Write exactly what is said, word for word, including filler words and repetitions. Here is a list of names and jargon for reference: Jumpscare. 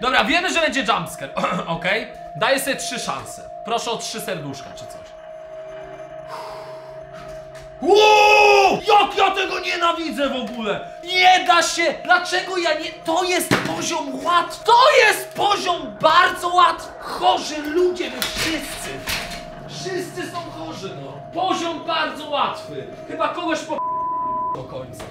Dobra, wiemy, że będzie jumpscare. Okej. Okay. Daję sobie trzy szanse. Proszę o trzy serduszka czy coś. Uuu! Jak ja tego nienawidzę w ogóle! Nie da się! Dlaczego ja nie... To jest poziom łatwy! To jest poziom bardzo łatwy! Chorzy ludzie, my wszyscy! Wszyscy są chorzy, no! Poziom bardzo łatwy! Chyba kogoś po... do końca.